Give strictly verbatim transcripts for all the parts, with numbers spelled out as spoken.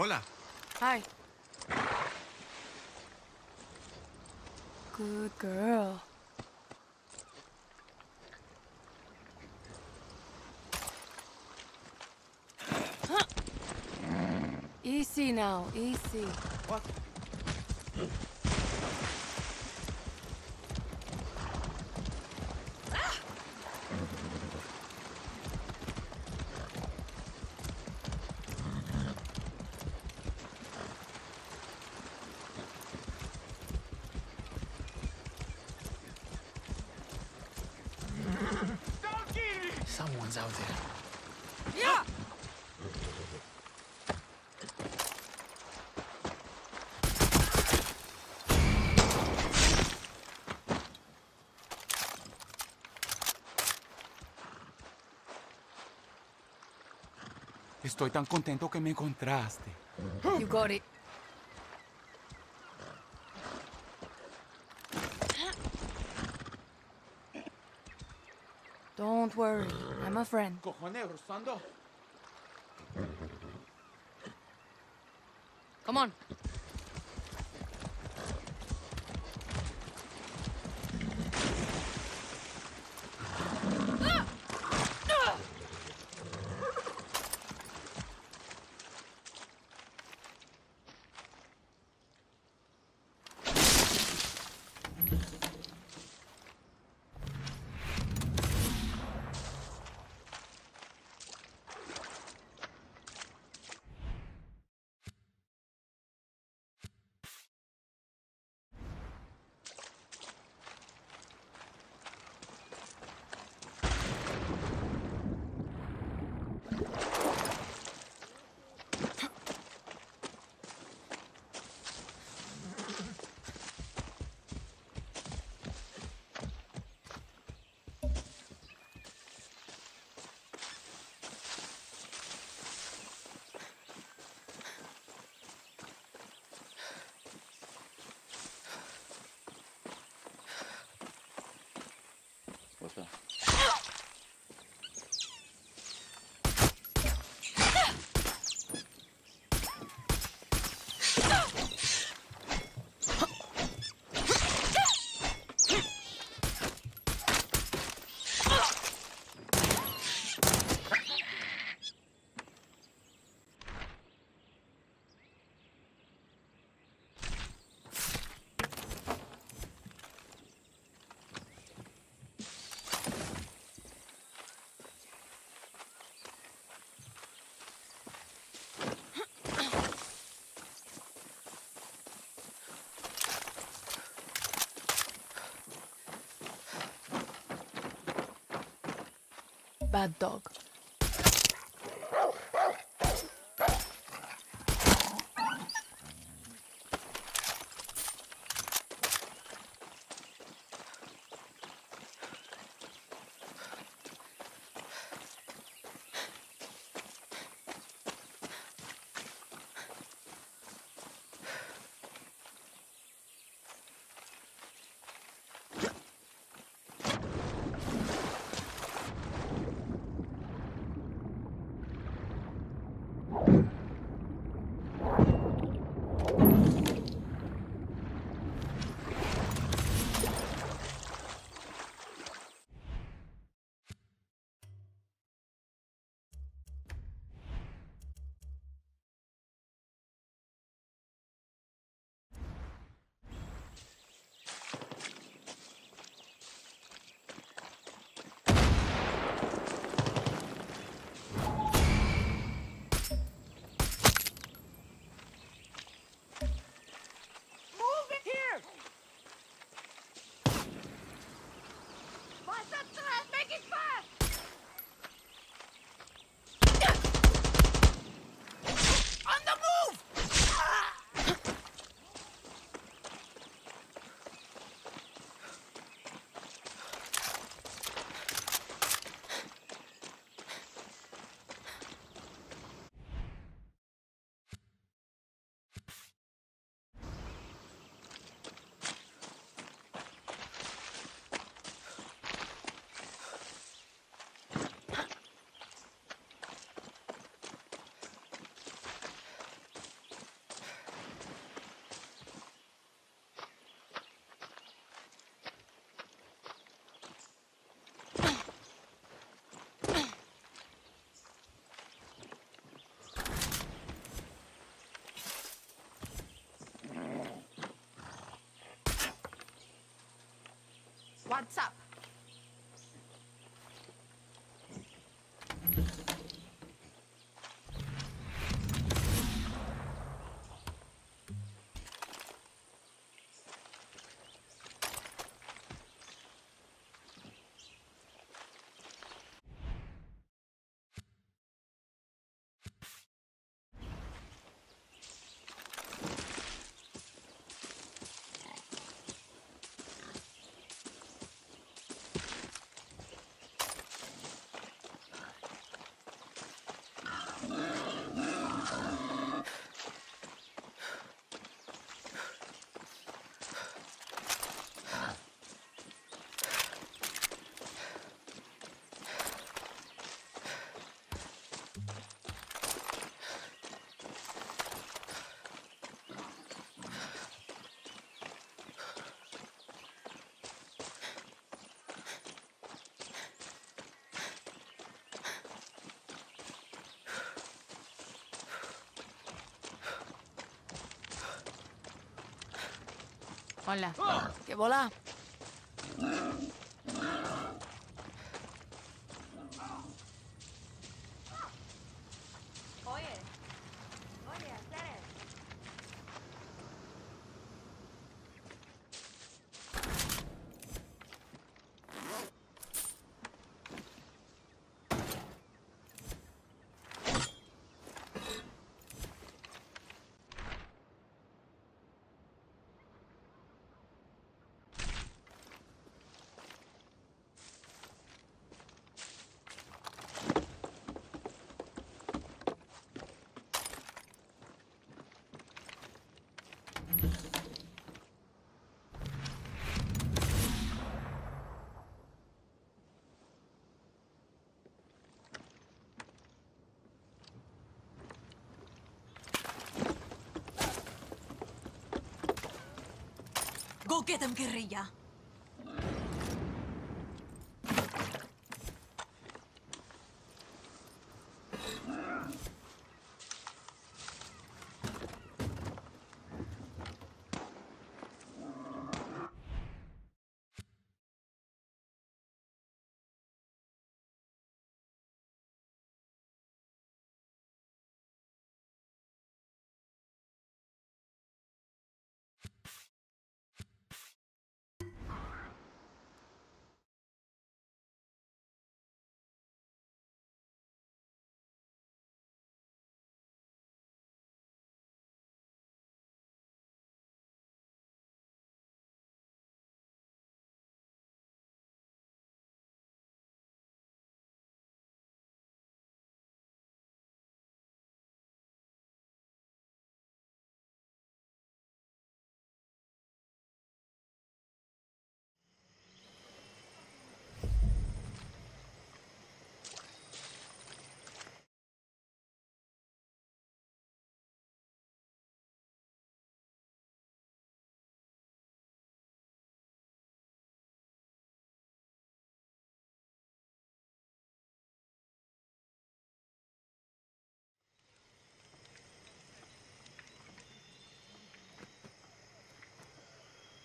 Hola. Hi. Good girl. Huh. Easy now, easy. What? Out there. Yeah. Estoy tan contento que me encontraste. You got it. Don't worry, I'm a friend. Come on. Bad dog. Guards up. Hola. ¿Qué bola? Oye. Oye, Clara. Go get them, guerrilla.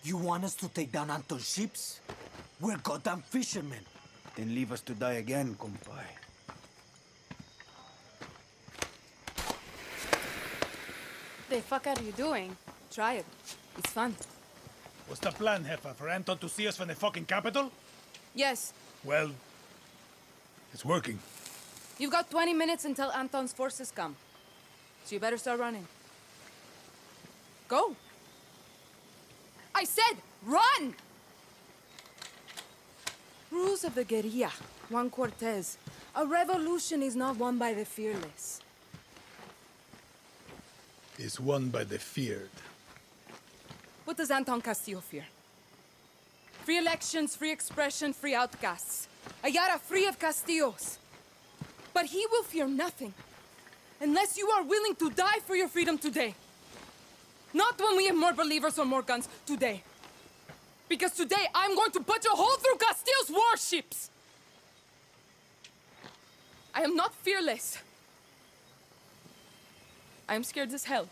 You want us to take down Anton's ships? We're goddamn fishermen. Then leave us to die again, compay. The fuck are you doing? Try it. It's fun. What's the plan, Heffa? For Anton to see us from the fucking capital? Yes. Well, it's working. You've got twenty minutes until Anton's forces come. So you better start running. Go! I said, run! Rules of the guerrilla, Juan Cortez. A revolution is not won by the fearless. It's won by the feared. What does Anton Castillo fear? Free elections, free expression, free outcasts. A Yara free of Castillos. But he will fear nothing. Unless you are willing to die for your freedom today. Not when we have more believers or more guns today. Because today, I'm going to put a hole through Castillo's warships! I am not fearless. I am scared as hell.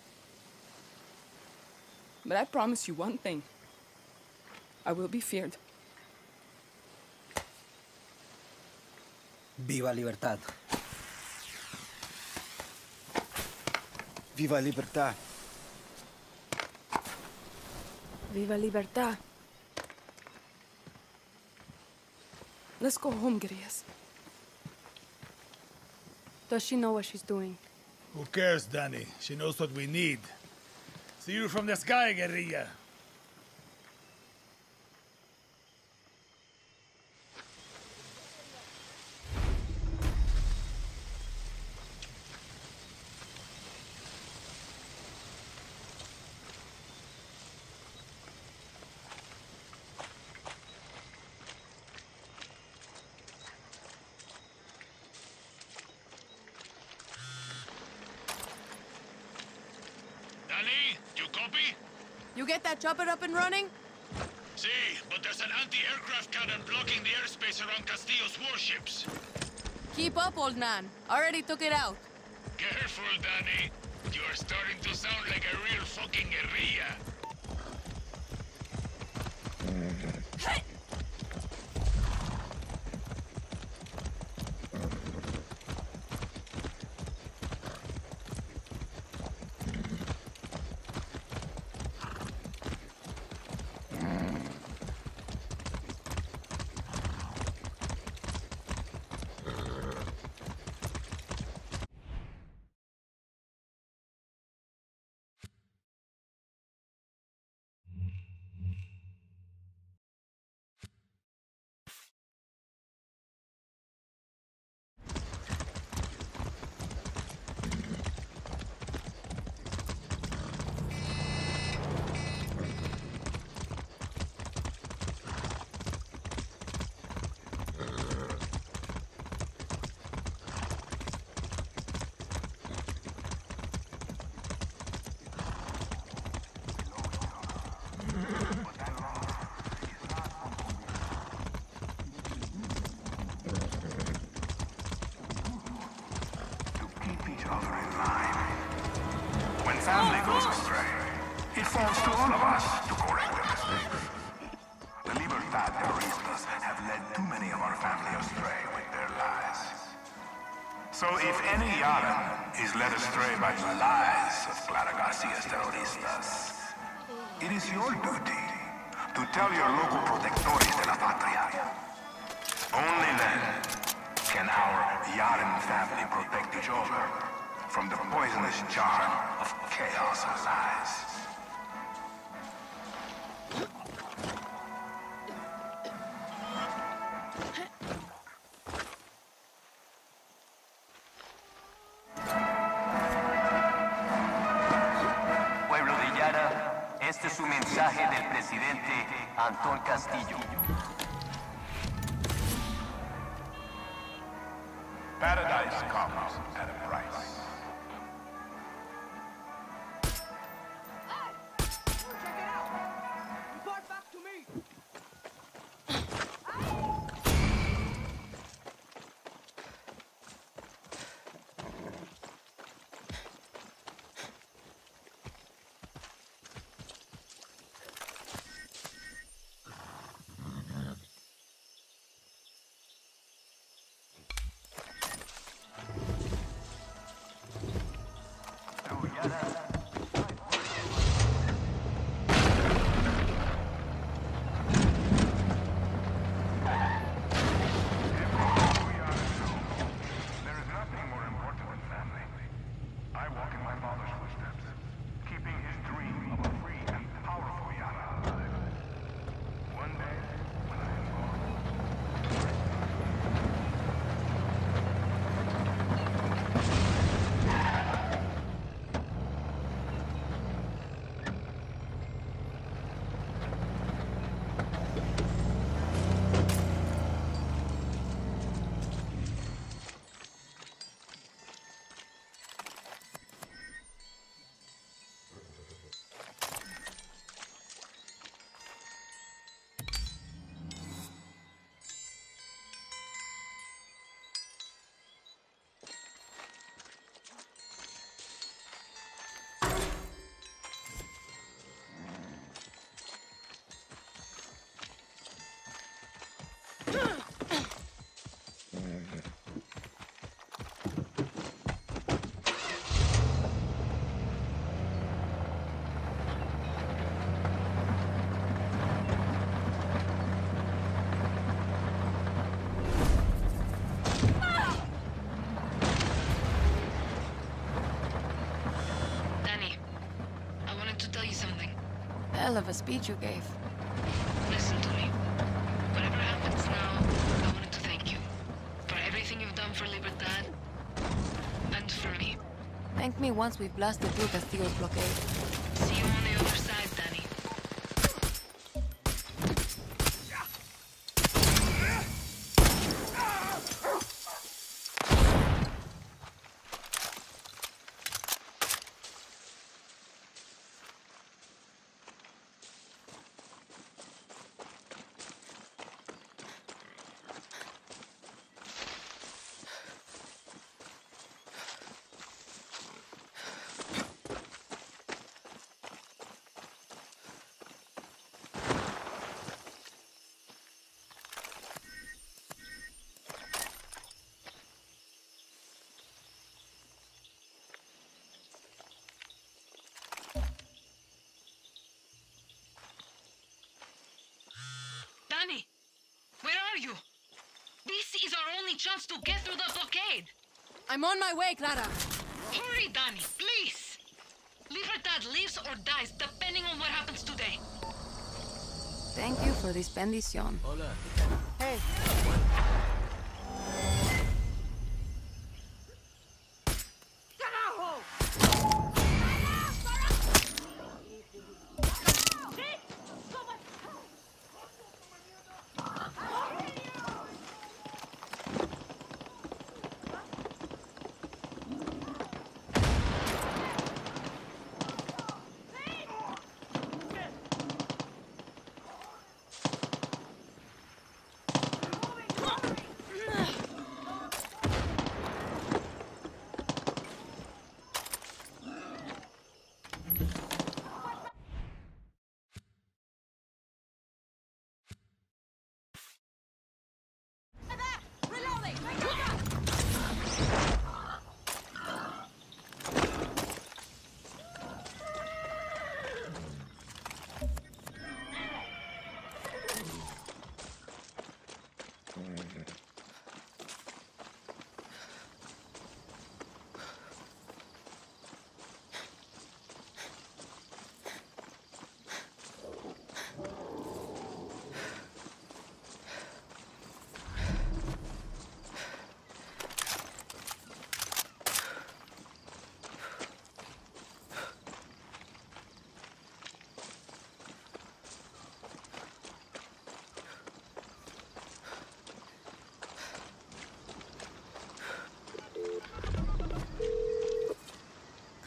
But I promise you one thing. I will be feared. Viva Libertad. Viva Libertad. Viva Libertad. Let's go home, Kiria. Does she know what she's doing? Who cares, Dani? She knows what we need. See you from the sky, guerrilla. You get that chopper up and running? See, si, but there's an anti-aircraft cannon blocking the airspace around Castillo's warships. Keep up, old man. Already took it out. Careful, Dani. You are starting to sound like a real fucking guerrilla. So if any Yara is led astray by the lies of Clara Garcia de Oristas, it is your duty to tell your local protectores de la patria. Only then can our Yaran family protect each other from the poisonous charm of chaos and lies. Este es un mensaje del presidente Anton Castillo. Paradise comes at a price. of a speech you gave. Listen to me. Whatever happens now, I wanted to thank you for everything you've done for Libertad and for me. Thank me once we've blasted through Castillo's blockade. See you on the other side, Dani. Chance to get through the blockade. I'm on my way, Clara. Hurry, Dani, please. Libertad lives or dies depending on what happens today. Thank you for this bendición. Hola. Hey.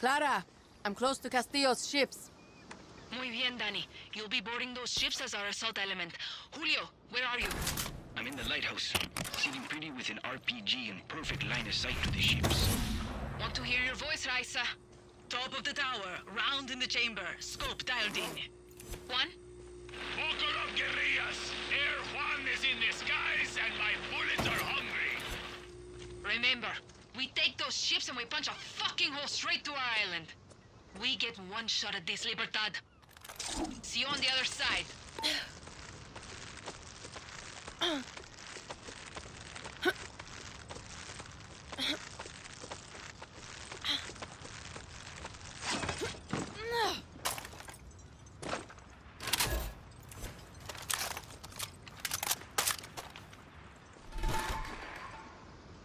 Clara, I'm close to Castillo's ships. Muy bien, Dani. You'll be boarding those ships as our assault element. Julio, where are you? I'm in the lighthouse, sitting pretty with an R P G in perfect line of sight to the ships. Want to hear your voice, Raisa? Top of the tower, round in the chamber, scope dialed in. One. Poco of guerrillas! Air Juan is in disguise and my bullets are hungry! Remember, we take those ships and we punch a fucking hole straight to our island. We get one shot at this, Libertad. See you on the other side.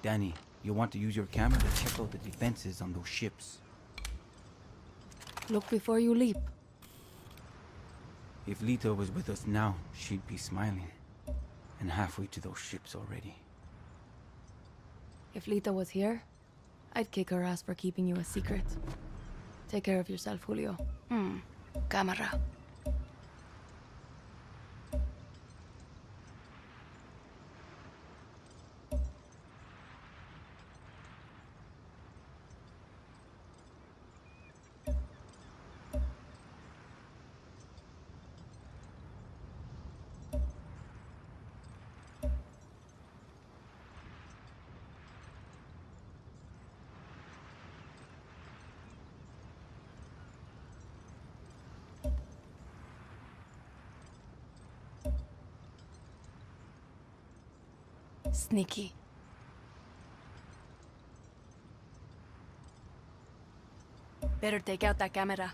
Dani. You'll want to use your camera to check out the defenses on those ships. Look before you leap. If Lita was with us now, she'd be smiling. And halfway to those ships already. If Lita was here, I'd kick her ass for keeping you a secret. Take care of yourself, Julio. Hmm. Cámara. Sneaky. Better take out that camera.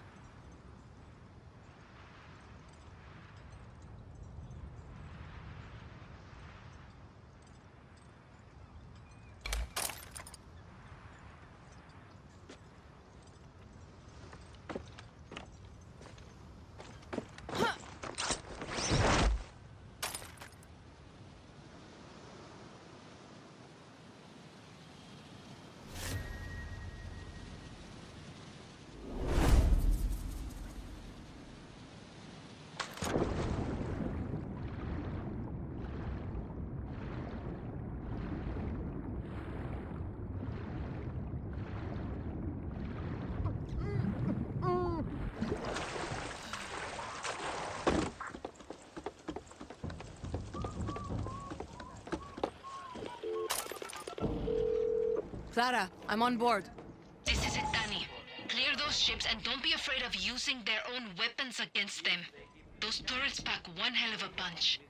Clara, I'm on board. This is it, Dani. Clear those ships and don't be afraid of using their own weapons against them. Those turrets pack one hell of a punch.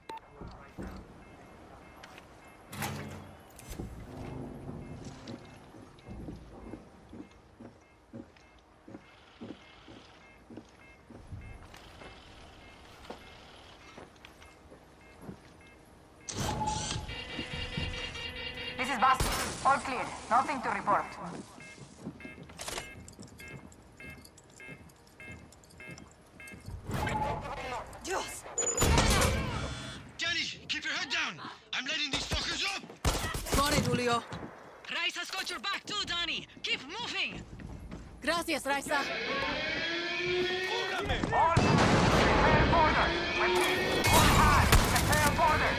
This is Basti. All clear. Nothing to report. Dios! Dani, keep your head down! I'm letting these fuckers up! Sorry, Julio. Raisa's got your back too, Dani! Keep moving! Gracias, Raisa. All prepare border! Repeat! All high! Prepare border!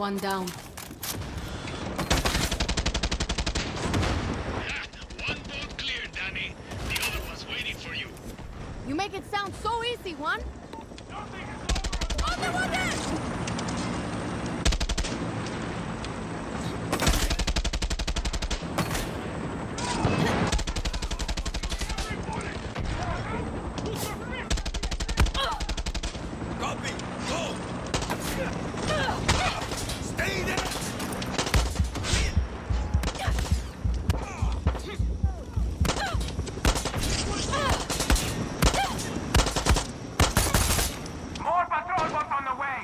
One down. One boat clear, Dani. The other one's waiting for you. You make it sound so easy, Juan. Nothing is over. Other one there! More patrol boats on the way!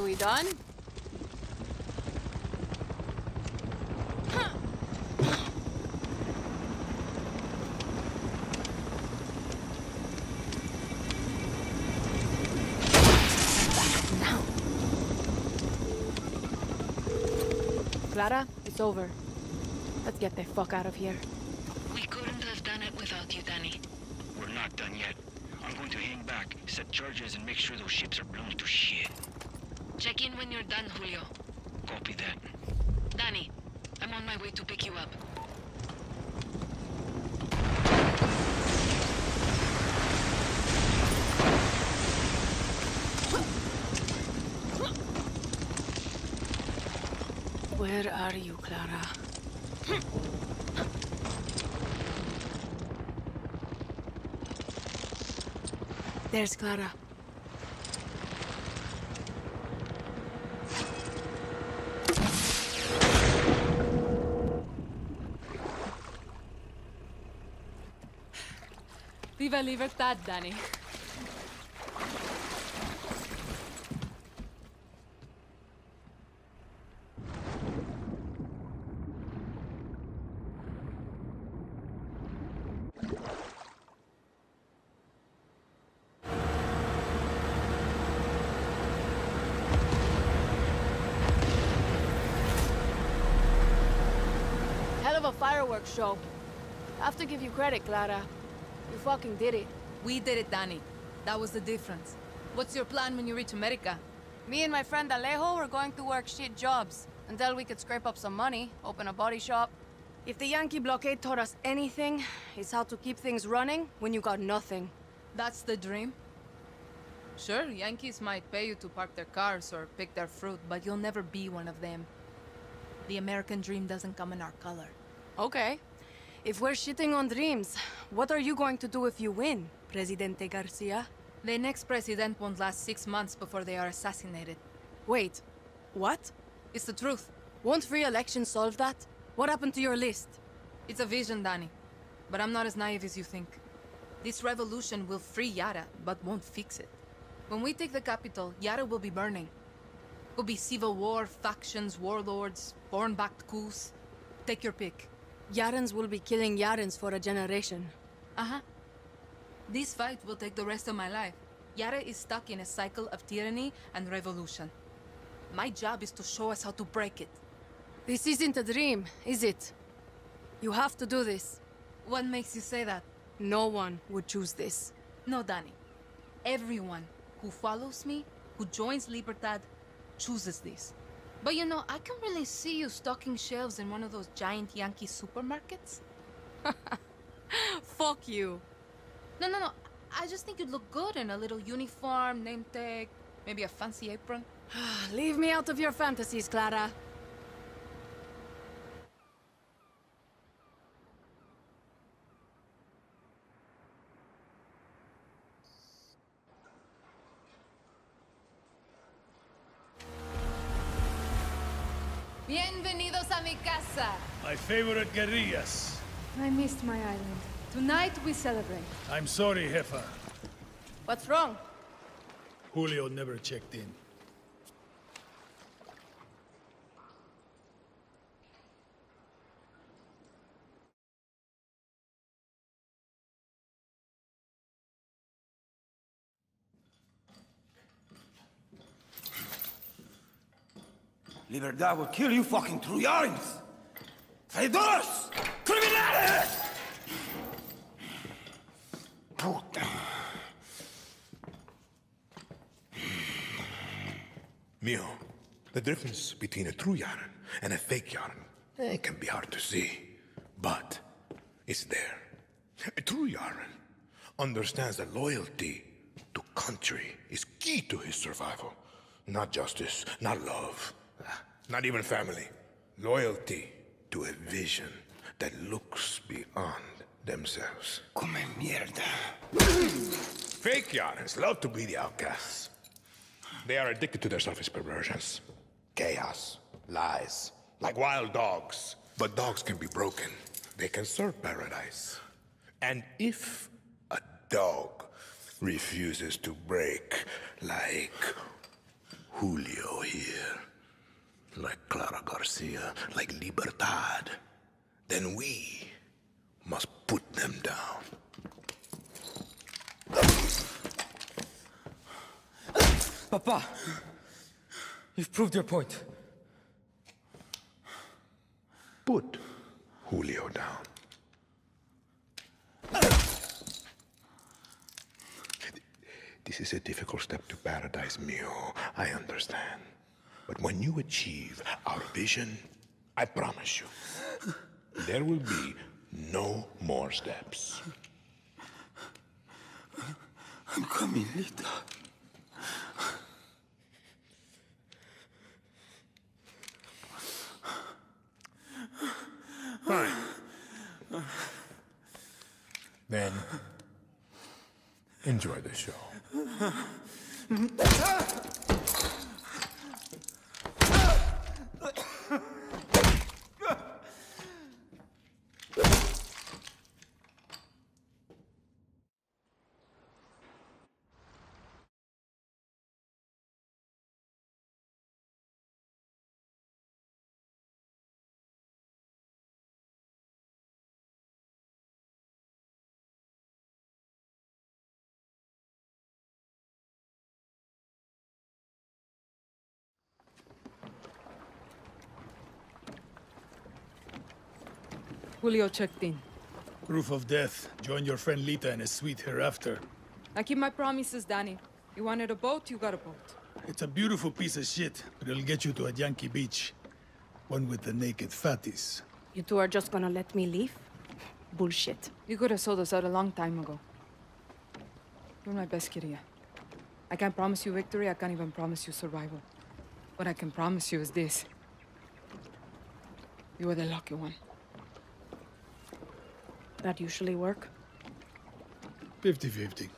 Are we done? Clara, it's over. Let's get the fuck out of here. We couldn't have done it without you, Dani. We're not done yet. I'm going to hang back, set charges, and make sure those ships are blown to shit. Check in when you're done, Julio. Copy that. Dani, I'm on my way to pick you up. Where are you, Clara? There's Clara. Viva Libertad, Dani. Fireworks show. I have to give you credit, Clara. You fucking did it. We did it, Dani. That was the difference. What's your plan when you reach America? Me and my friend Alejo were going to work shit jobs until we could scrape up some money, open a body shop. If the Yankee blockade taught us anything, it's how to keep things running when you got nothing. That's the dream? Sure, Yankees might pay you to park their cars or pick their fruit, but you'll never be one of them. The American dream doesn't come in our color. Okay. If we're shitting on dreams, what are you going to do if you win, Presidente Garcia? The next president won't last six months before they are assassinated. Wait. What? It's the truth. Won't free elections solve that? What happened to your list? It's a vision, Dani. But I'm not as naive as you think. This revolution will free Yara, but won't fix it. When we take the capital, Yara will be burning. Will be civil war, factions, warlords, foreign-backed coups. Take your pick. Yarans will be killing Yarans for a generation. Uh-huh. This fight will take the rest of my life. Yara is stuck in a cycle of tyranny and revolution. My job is to show us how to break it. This isn't a dream, is it? You have to do this. What makes you say that? No one would choose this. No, Dani. Everyone who follows me, who joins Libertad, chooses this. But you know, I can really see you stocking shelves in one of those giant Yankee supermarkets. Fuck you. No, no, no. I just think you'd look good in a little uniform, name tag, maybe a fancy apron. Leave me out of your fantasies, Clara. Bienvenidos a mi casa. My favorite guerrillas. I missed my island. Tonight we celebrate. I'm sorry, Jefa. What's wrong? Julio never checked in. Libertad will kill you fucking through your arms! Traidores! Criminales! Puta. Mio, the difference between a true Yaran and a fake Yaran, it can be hard to see, but it's there. A true Yaran understands that loyalty to country is key to his survival. Not justice, not love. Not even family. Loyalty to a vision that looks beyond themselves. Come mierda. Fake Yarans love to be the outcasts. They are addicted to their selfish perversions. Chaos, lies, like wild dogs. But dogs can be broken. They can serve paradise. And if a dog refuses to break, like Julio here, like Clara Garcia, like Libertad, then we must put them down. Papa, you've proved your point. Put Julio down. This is a difficult step to paradise, mio. I understand. But when you achieve our vision, I promise you, there will be no more steps. I'm coming, Lita. Fine. Then, enjoy the show. Julio checked in. Proof of death. Join your friend Lita and his suite hereafter. I keep my promises, Dani. You wanted a boat, you got a boat. It's a beautiful piece of shit, but it'll get you to a Yankee beach. One with the naked fatties. You two are just gonna let me leave? Bullshit. You could have sold us out a long time ago. You're my best, Kiria. I can't promise you victory, I can't even promise you survival. What I can promise you is this. You were the lucky one. That usually work? fifty fifty.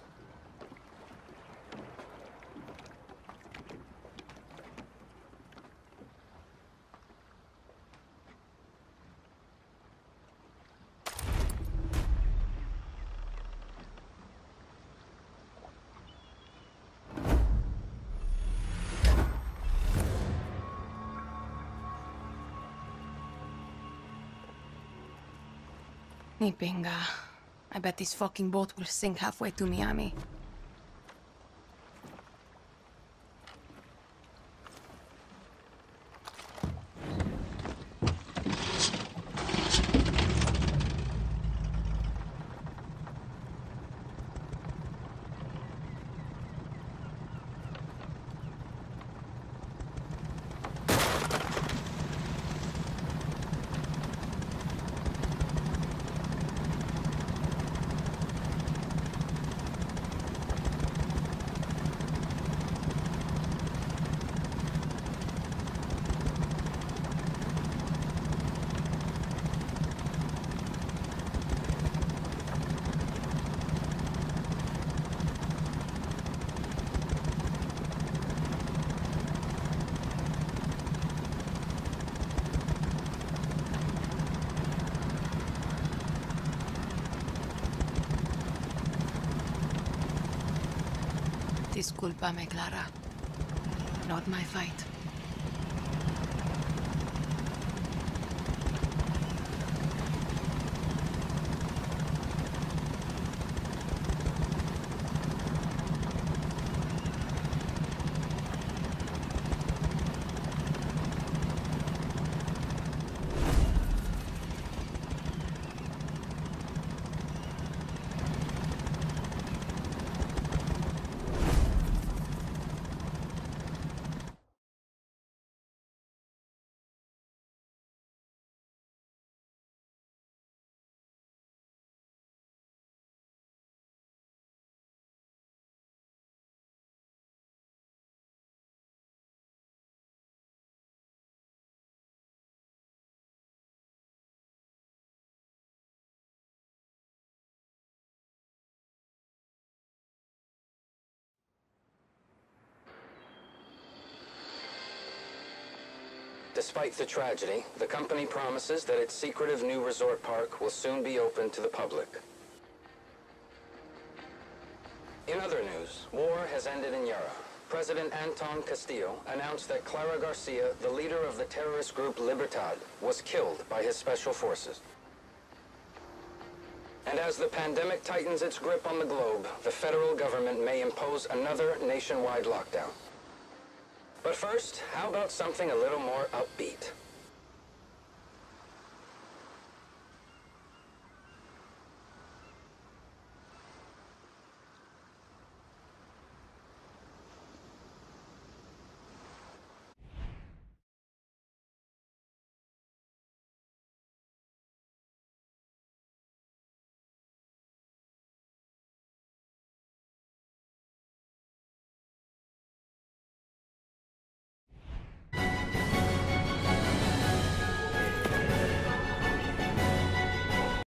Ni pinga. I bet this fucking boat will sink halfway to Miami. Discúlpame, Clara. Not my fight. Despite the tragedy, the company promises that its secretive new resort park will soon be open to the public. In other news, war has ended in Yara. President Anton Castillo announced that Clara Garcia, the leader of the terrorist group Libertad, was killed by his special forces. And as the pandemic tightens its grip on the globe, the federal government may impose another nationwide lockdown. But first, how about something a little more upbeat?